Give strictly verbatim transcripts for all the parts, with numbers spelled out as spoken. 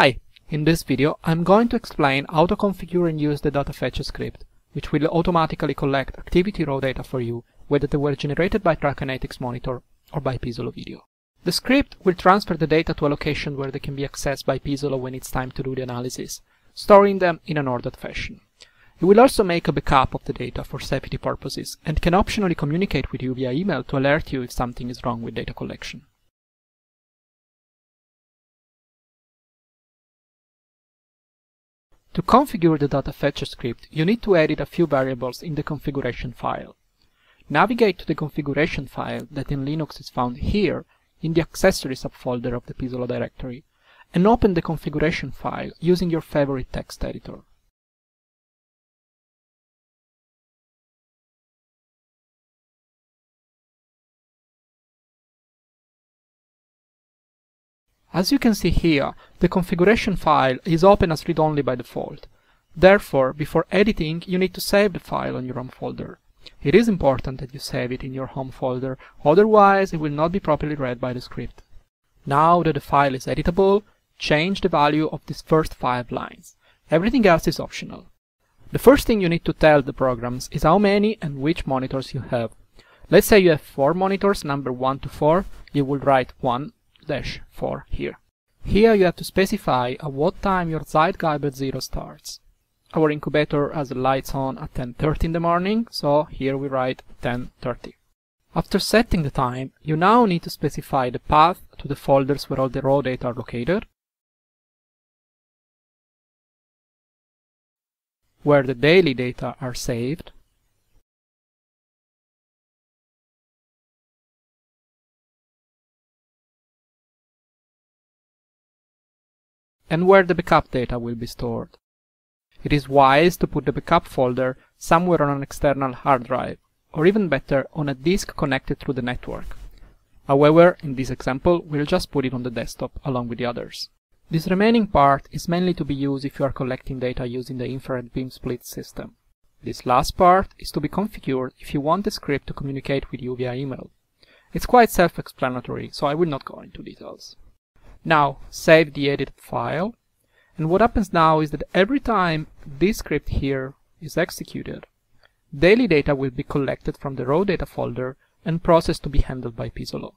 Hi, in this video I'm going to explain how to configure and use the Data Fetcher script, which will automatically collect activity raw data for you, whether they were generated by TriKinetics Monitor or by pySolo Video. The script will transfer the data to a location where they can be accessed by pySolo when it's time to do the analysis, storing them in an ordered fashion. It will also make a backup of the data for safety purposes and can optionally communicate with you via email to alert you if something is wrong with data collection. To configure the Data Fetcher script, you need to edit a few variables in the configuration file. Navigate to the configuration file that in Linux is found here in the accessories subfolder of the pySolo directory and open the configuration file using your favorite text editor. As you can see here, the configuration file is open as read-only by default. Therefore, before editing, you need to save the file on your home folder. It is important that you save it in your home folder, otherwise it will not be properly read by the script. Now that the file is editable, change the value of these first five lines. Everything else is optional. The first thing you need to tell the programs is how many and which monitors you have. Let's say you have four monitors, number one to four, you will write one dash four here. Here you have to specify at what time your Zeitgeber zero starts. Our incubator has the lights on at ten thirty in the morning, so here we write ten thirty. After setting the time, you now need to specify the path to the folders where all the raw data are located, where the daily data are saved, and where the backup data will be stored. It is wise to put the backup folder somewhere on an external hard drive, or even better, on a disk connected through the network. However, in this example, we'll just put it on the desktop along with the others. This remaining part is mainly to be used if you are collecting data using the infrared beam split system. This last part is to be configured if you want the script to communicate with you via email. It's quite self-explanatory, so I will not go into details. Now, save the edited file, and what happens now is that every time this script here is executed, daily data will be collected from the raw data folder and processed to be handled by pySolo.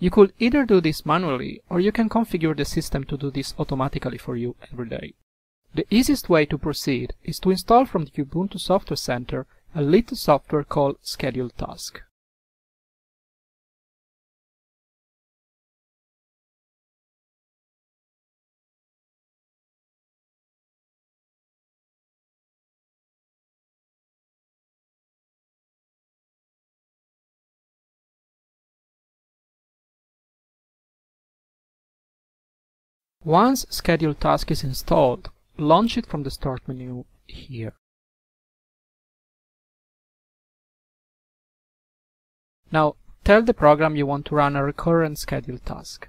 You could either do this manually, or you can configure the system to do this automatically for you every day. The easiest way to proceed is to install from the Ubuntu Software Center a little software called Schedule Task. Once Schedule Task is installed, launch it from the Start menu here. Now, tell the program you want to run a recurrent schedule task.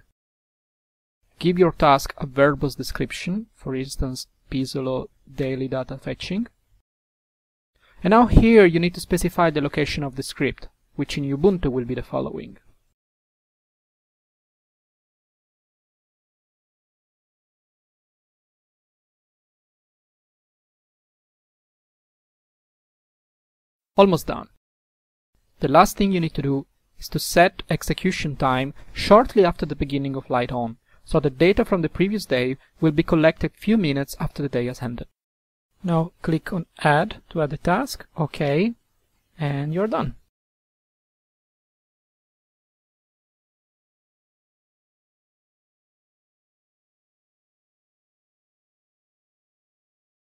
Give your task a verbose description, for instance, pySolo daily data fetching. And now here you need to specify the location of the script, which in Ubuntu will be the following. Almost done. The last thing you need to do is to set execution time shortly after the beginning of light on, so that data from the previous day will be collected few minutes after the day has ended. Now click on Add to add the task, OK, and you're done.